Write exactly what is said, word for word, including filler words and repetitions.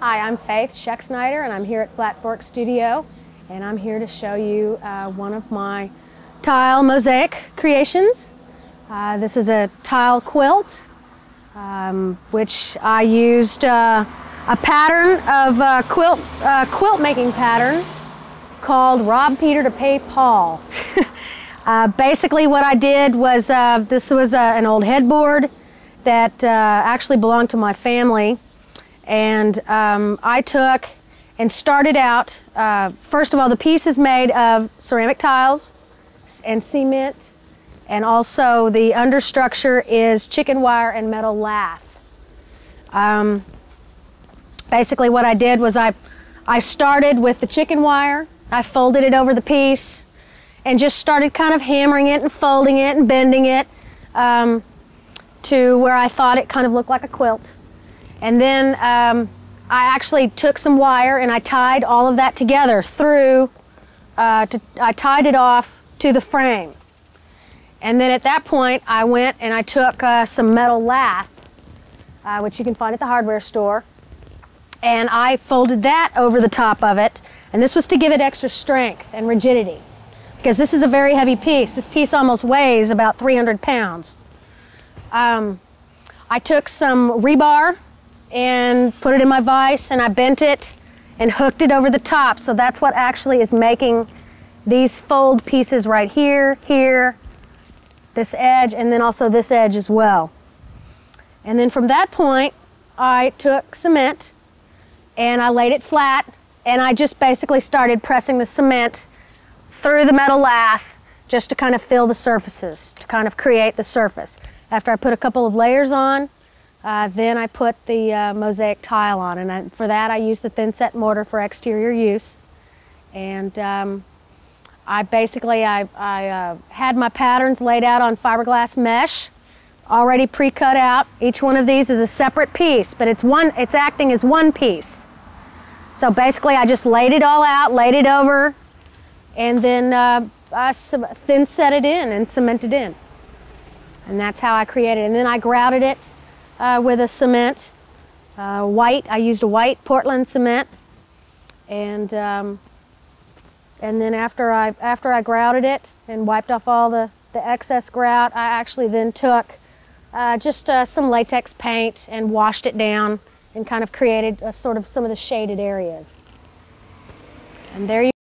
Hi, I'm Faith Schexnayder, and I'm here at Flat Fork Studio, and I'm here to show you uh, one of my tile mosaic creations. Uh, this is a tile quilt, um, which I used uh, a pattern of a quilt, uh, quilt making pattern called Rob Peter to Pay Paul. uh, basically what I did was, uh, this was uh, an old headboard that uh, actually belonged to my family. And um, I took and started out, uh, first of all, the piece is made of ceramic tiles and cement, and also the understructure is chicken wire and metal lath. Um, basically what I did was I, I started with the chicken wire, I folded it over the piece, and just started kind of hammering it and folding it and bending it um, to where I thought it kind of looked like a quilt. And then um, I actually took some wire and I tied all of that together through, uh, to, I tied it off to the frame. And then at that point I went and I took uh, some metal lath, uh, which you can find at the hardware store, and I folded that over the top of it. And this was to give it extra strength and rigidity, because this is a very heavy piece. This piece almost weighs about three hundred pounds. Um, I took some rebar and put it in my vise, and I bent it and hooked it over the top. So that's what actually is making these fold pieces right here, here, this edge, and then also this edge as well. And then from that point, I took cement and I laid it flat, and I just basically started pressing the cement through the metal lath just to kind of fill the surfaces, to kind of create the surface. After I put a couple of layers on, Uh, then I put the uh, mosaic tile on, and I, for that I used the thin set mortar for exterior use. And um, I basically I, I uh, had my patterns laid out on fiberglass mesh, already pre-cut out. Each one of these is a separate piece, but it's one. It's acting as one piece. So basically, I just laid it all out, laid it over, and then uh, I thin set it in and cemented in. And that's how I created it. And then I grouted it. Uh, with a cement, uh, white. I used a white Portland cement, and um, and then after I after I grouted it and wiped off all the the excess grout, I actually then took uh, just uh, some latex paint and washed it down and kind of created a sort of some of the shaded areas. And there you.